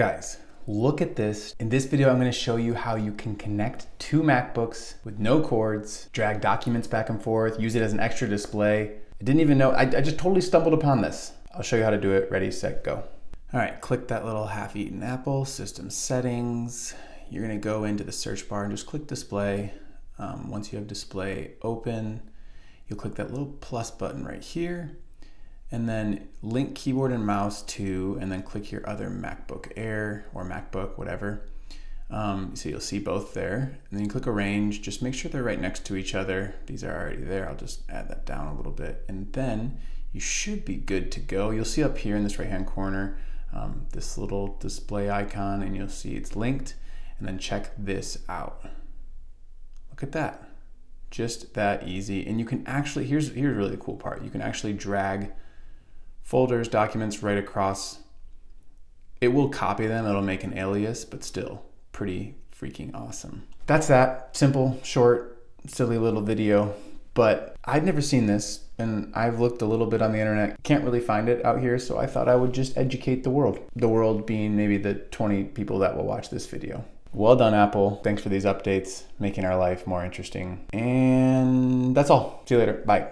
Guys, look at this. In this video, I'm gonna show you how you can connect two MacBooks with no cords, drag documents back and forth, use it as an extra display. I didn't even know, I just totally stumbled upon this. I'll show you how to do it. Ready, set, go. All right, click that little half-eaten apple, system settings. You're gonna go into the search bar and just click display. Once you have display open, you'll click that little plus button right here, and then link keyboard and mouse to, and then click your other MacBook Air or MacBook, whatever. So you'll see both there. And then you click arrange, just make sure they're right next to each other. These are already there, I'll just add that down a little bit. And then you should be good to go. You'll see up here in this right-hand corner, this little display icon, and you'll see it's linked, and then check this out. Look at that, just that easy. And you can actually, here's really the cool part, you can actually drag folders, documents right across. It will copy them, it'll make an alias, but still pretty freaking awesome. That's that, simple, short, silly little video, but I'd never seen this and I've looked a little bit on the internet, can't really find it out here, so I thought I would just educate the world being maybe the 20 people that will watch this video. Well done, Apple. Thanks for these updates, making our life more interesting. And that's all. See you later. Bye.